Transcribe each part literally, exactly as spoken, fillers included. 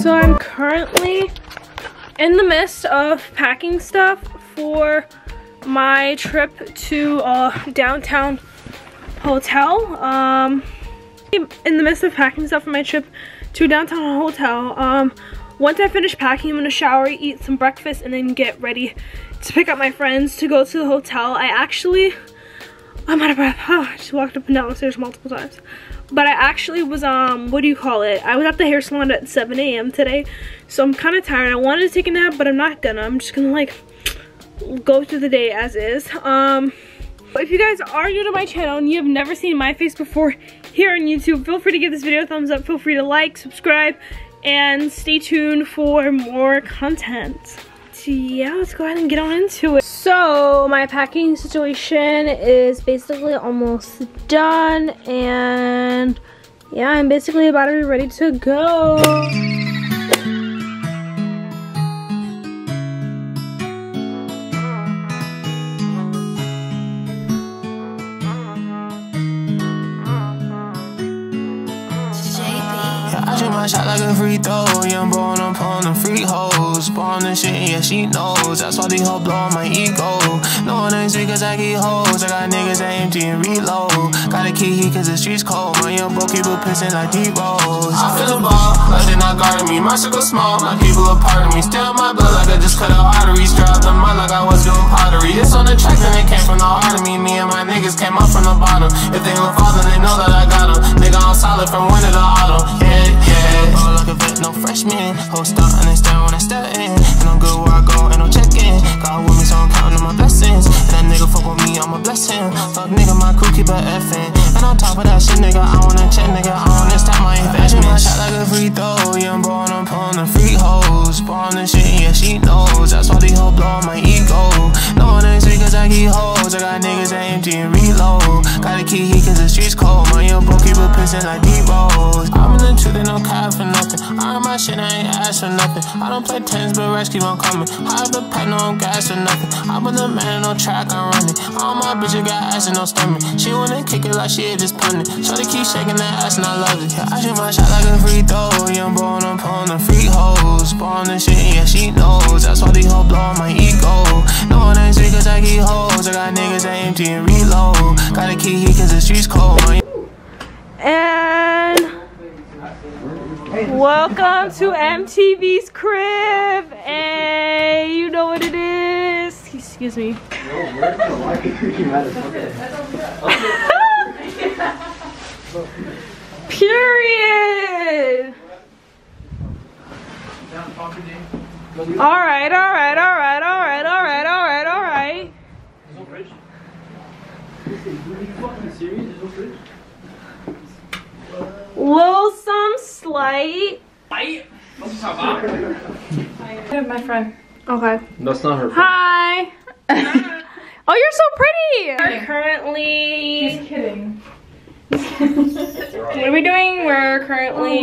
So I'm currently in the midst of packing stuff for my trip to a downtown hotel. Um, in the midst of packing stuff for my trip to a downtown hotel. Um, once I finish packing, I'm gonna shower, eat some breakfast, and then get ready to pick up my friends to go to the hotel. I actually, I'm out of breath. Oh, I just walked up and down the stairs multiple times. But I actually was, um, what do you call it? I was at the hair salon at seven A M today, so I'm kind of tired. I wanted to take a nap, but I'm not gonna. I'm just gonna, like, go through the day as is. Um, if you guys are new to my channel and you have never seen my face before here on YouTube, feel free to give this video a thumbs up. Feel free to like, subscribe, and stay tuned for more content. So yeah, let's go ahead and get on into it. So my packing situation is basically almost done, and yeah, I'm basically about to be ready to go. Shot like a free throw, young boy, I'm pulling them free hoes. Born this shit, yeah, she knows. That's why they hoes blow on my ego. No one ain't sick cause I get hoes. I got niggas that empty and reload. Got a key heat cause the streets cold. My young boy keep a pissin' like D-Rose. I feel the ball, like they not guarding me. My circle small, my people a part of me. Still my blood like I just cut out arteries. Dropped the mud like I was doing pottery. It's on the track and it came from the heart of me. Me and my niggas came up from the bottom. If they don't fall, then they know that I got them. Nigga, I'm solid from winter to autumn. Yeah, yeah. Oh, like a vet, no freshman. Host up, understand when I step in. And I'm good where I go, and I'm checking. God with me, so I'm counting on my blessings. And that nigga fuck with me, I'ma bless him. Fuck nigga, my crew keep a effing. And on top of that shit, nigga, I wanna check, nigga. I wanna stop my investment. I shot like a free throw. Young boy, and I'm pulling the free hoes. Born this shit, yeah, she knows. That's why they hoes blow on my ego. No one ain't sick cause I get hoes. I got niggas that empty and reload. Got a key heat cause the streets cold. My young boy keep a pissin' like D-Rose. I'm in the truth and no cap for nothing. I am my shit, I ain't asked for nothing. I don't play tennis, but rest keep on coming. I have the pack, no gas or nothing. I put the man in no track, I'm running. All my bitches got ass and no stomach. She wanna kick it like she is just punting. Shawty keep shaking that ass and I love it. I shoot my shot like a free throw. Young boy, I'm pulling the free hoes. Born this shit, yeah, she knows. That's why they hoes blow on my ego. No one ain't keep hoes. I got niggas that empty and reload. Gotta keep heat cause the streets cold. And welcome to M T V's crib. Hey, you know what it is. Excuse me. Period. Alright, alright, alright, alright, alright, alright, alright. There's no fridge. Are you fucking serious? There's no fridge? Little some slight. My friend. Okay. That's not her friend. Hi. Oh, you're so pretty. We're currently. Just kidding. What are we doing? We're currently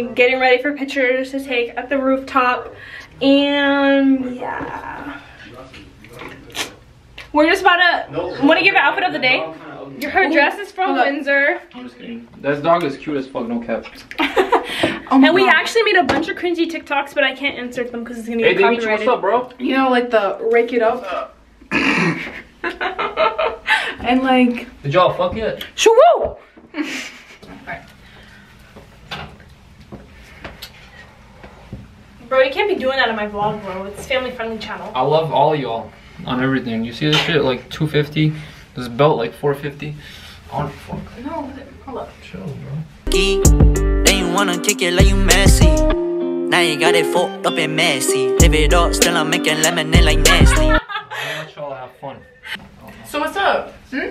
oh getting ready for pictures to take at the rooftop, and yeah, we're just about to. No, want to give an outfit of the day? Her dress is from Windsor. I'm just kidding. That dog is cute as fuck, no cap. Oh and we God. actually made a bunch of cringy TikToks, but I can't insert them because it's gonna get hey, copyrighted. Hey, what's up, bro? You know, like the rake it up. And like, did y'all fuck yet? Shoo! All right. Bro, you can't be doing that on my vlog, bro. It's family friendly channel. I love all y'all on everything. You see this shit like two fifty, this belt like four fifty. I don't fuck. No, hold up. Chill, bro. They wanna kick it like you messy. Now you got it fucked up and messy. Live it up, still I'm making lemonade like nasty. I'm let y'all have fun. So what's up? Hmm?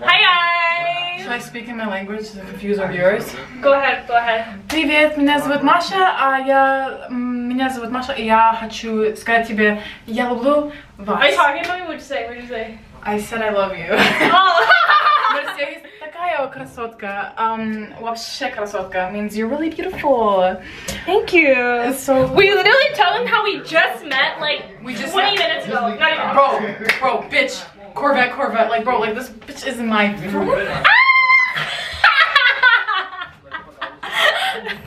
Hi guys! Should I speak in my language to confuse our viewers? Go ahead, go ahead. Привет, меня зовут Маша, а я... Меня зовут Маша, и я хочу сказать тебе, я люблю вас. Are you talking about me? What did you say? What did you say? I said I love you. Oh! Такая красотка. Um, вообще красотка means you're really beautiful. Thank you. So we literally tell them how we just met like we just twenty minutes ago. Not even. Bro, bro, bitch. Corvette, Corvette, like bro, like this bitch isn't my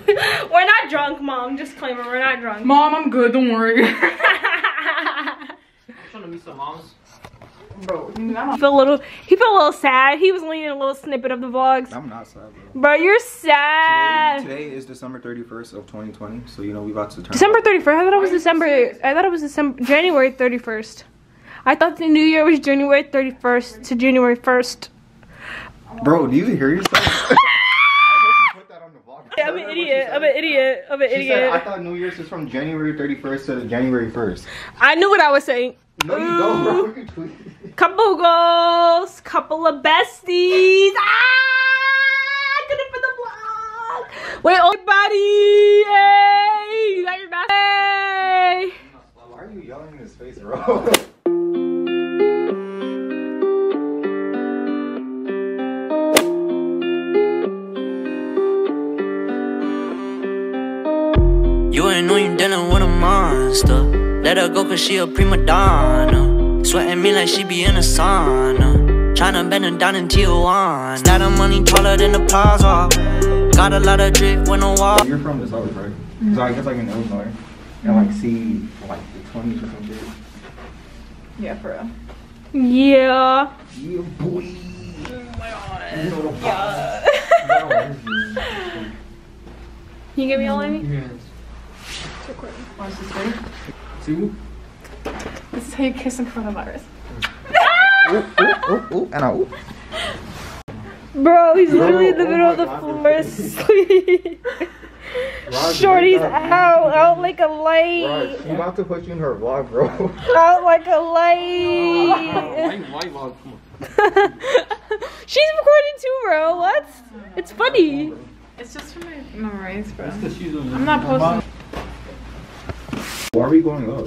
We're not drunk, Mom. Just claim it, we're not drunk. Mom, I'm good, don't worry. Trying to meet some moms. Bro, he felt a little he felt a little sad. He was leaning a little snippet of the vlogs. I'm not sad, bro. Bro, you're sad. Today, today is December thirty-first of twenty twenty, so you know we about to turn. December thirty-first. I thought it was December. I thought it was December January thirty-first. I thought the new year was January thirty-first to January first. Bro, do you even hear yourself? I hope you put that on the vlog. Yeah, I'm an idiot. I'm an idiot. I'm an she idiot. Said, I thought New Year's was from January thirty-first to January first. I knew what I was saying. No, you don't, bro. You're tweeting. Couple goals, couple of besties. Ah, good for the vlog. Wait, everybody. Hey, you got your mask. Hey. Why are you yelling in his face, bro? You ain't know you dealing with a monster. Let her go cause she a prima donna. Sweating me like she be in a sauna. Tryna bend her down in Tijuana. Stack of money taller than the plaza. Got a lot of drip when I walk. You're from the suburbs, right? Mm-hmm. So I guess I can know somewhere. And like see like the twenties or something. Yeah, for real. Yeah. Yeah, boy. Oh my god. Yeah. Can you give me all of me? Yeah. See? This is how you kiss in coronavirus. Oh, oh, oh, and I, oh. Bro, he's literally in the middle oh of the God, floor sleep. Shorty's out, out like a light. She's about to put you in her vlog, bro. Out like a light. She's recording too, bro. What? It's funny. It's just for my memories, bro. I'm not posting. Why are we going up?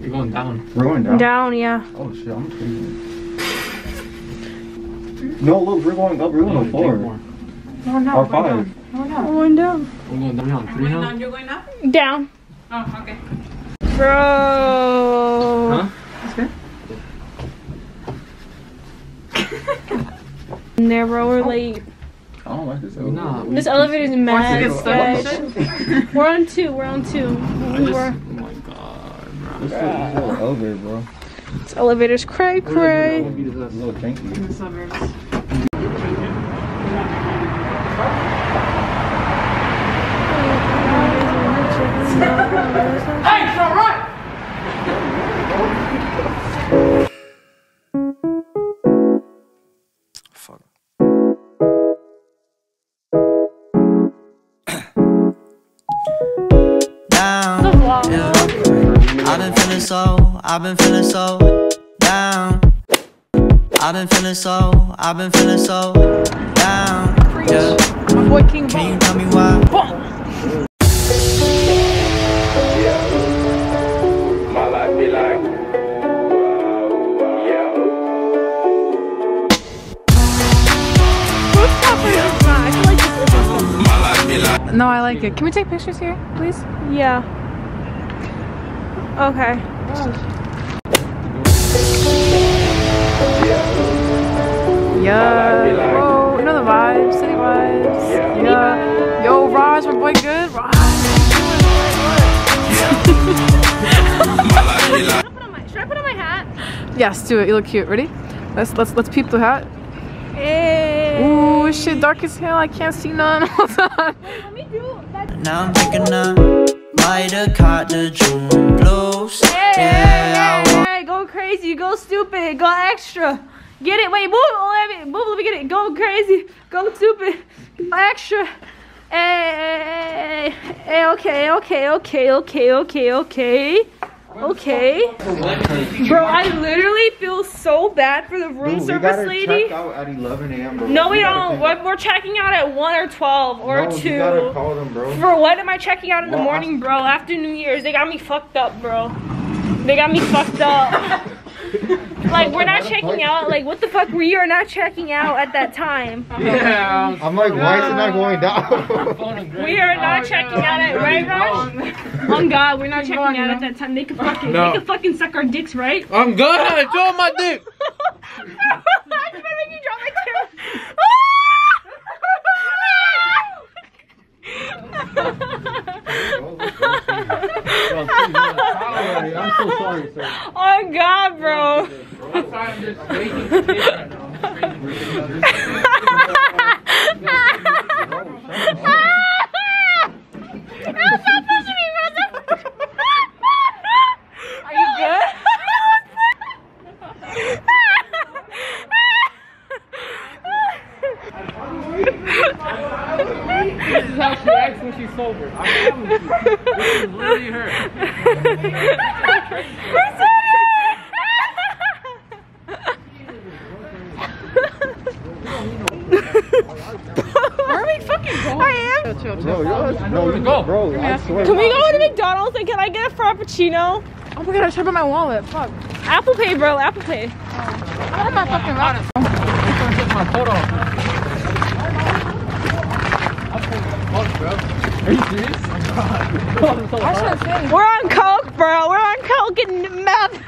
We're going down. We're going down? Down, yeah. Oh shit, I'm crazy. No, look, we're going up, we're going to four. No, we're not, or we're five. Down. No, we're not. We're going down. We're going down. Three now? Down. You're going up? Down. Oh, okay. Bro. Huh? That's good? In there, bro, we're late. I don't like this elevator. Nah, this elevator is mad. We're on two. We're on two. We're, oh my god, bro. This is so over, bro. This elevator's cray cray. In the suburbs. Hey, it's all right. Fuck. Down. Yeah. I've been feeling so. I've been feeling so down. I've been feeling so. I've been feeling so down. Yeah. My boy King. Can you tell me why? Ball. No, I like it. Can we take pictures here, please? Yeah. Okay. Oh. Yeah. Oh, you know the vibes, city vibes. Yeah. Yeah. Yo, Raj, my boy, good. Raj. Should I put on my, should I put on my hat? Yes, do it. You look cute. Ready? Let's let's let's peep the hat. Hey. Ooh, this shit dark as hell. I can't see none. Hold on. Wait, let me do that. Now I'm picking up lighter cotton June blues. Hey, yeah, hey, hey, go crazy, go stupid, go extra. Get it? Wait, move, let me move. Let me get it. Go crazy, go stupid, go extra. Hey, hey, hey, okay, okay, okay, okay, okay, okay. Okay. Bro, I literally feel so bad for the room Dude, service we lady. Check out at eleven A M bro. No, we, we don't. What, we're checking out at one or twelve or two. You gotta call them, bro. For what am I checking out in well, the morning, bro? After New Year's, they got me fucked up, bro. They got me fucked up. Like, we're not checking out. Like, what the fuck? We are not checking out at that time. Yeah. I'm like, why is it not going down? We are not checking out at, right, Raj? On God, we're not checking out at that time. They could fucking, no. they could fucking suck our dicks, right? I'm good. I dropped my dick. I'm trying to make you drop my camera. I'm so sorry, sir. Oh God, bro. Are you good? This is how she acts when she's sober. I promise you. This is literally her. No, no, you go. Bro, I swear. Can we go to McDonald's and can I get a Frappuccino? Oh my God, I tried by my wallet. Fuck. Apple Pay, bro. Apple Pay. Oh. I have my fucking wallet. I'm gonna take my photo. Are you serious? We're on coke, bro. We're on coke and meth.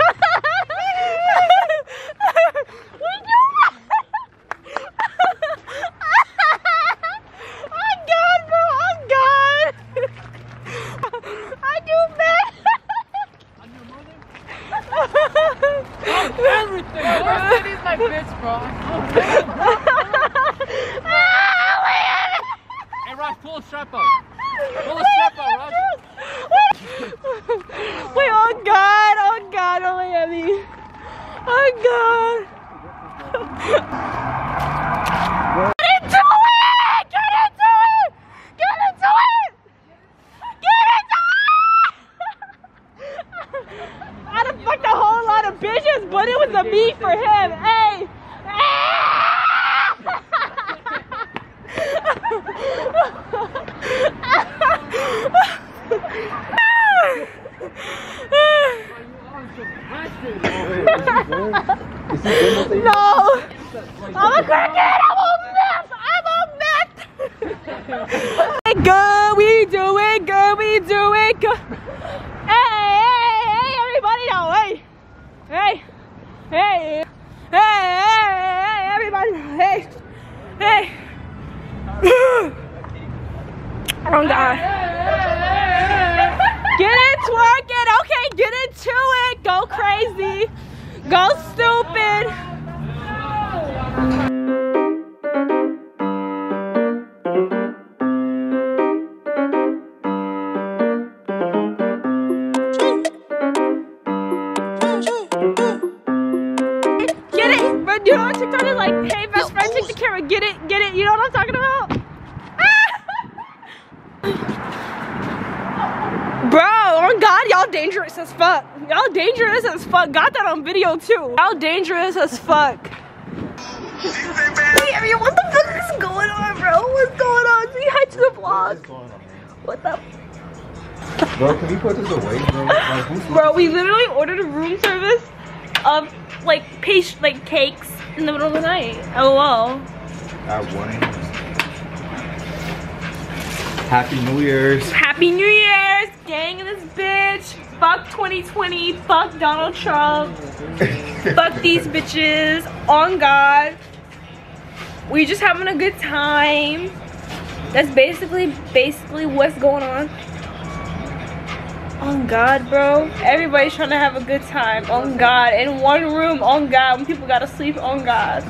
Get it, twerk it, okay, get into it, go crazy, Go stupid! You know on TikTok is like, hey best friend, take the camera, get it, get it, you know what I'm talking about? Ah! Bro, on God, y'all dangerous as fuck. Y'all dangerous as fuck. Got that on video too. Y'all dangerous as fuck. Hey, Ariel, what the fuck is going on, bro? What's going on? Say hi to the vlog. What the? Bro, can you put this away, bro? Like, bro, we literally ordered a room service of like paste, like cakes in the middle of the night. L O L. I won. Happy New Year's. Happy New Year's, gang in this bitch. Fuck twenty twenty. Fuck Donald Trump. Fuck these bitches. On God. We just having a good time. That's basically, basically what's going on. On God, bro. Everybody's trying to have a good time. On God. In one room. On God. When people gotta sleep. On God.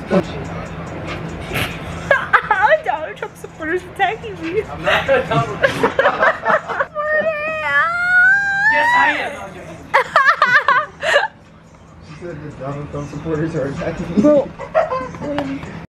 Donald Trump supporters attacking me. I'm not a Donald Trump. Yes, I am. She said the Donald Trump supporters are attacking me. Bro.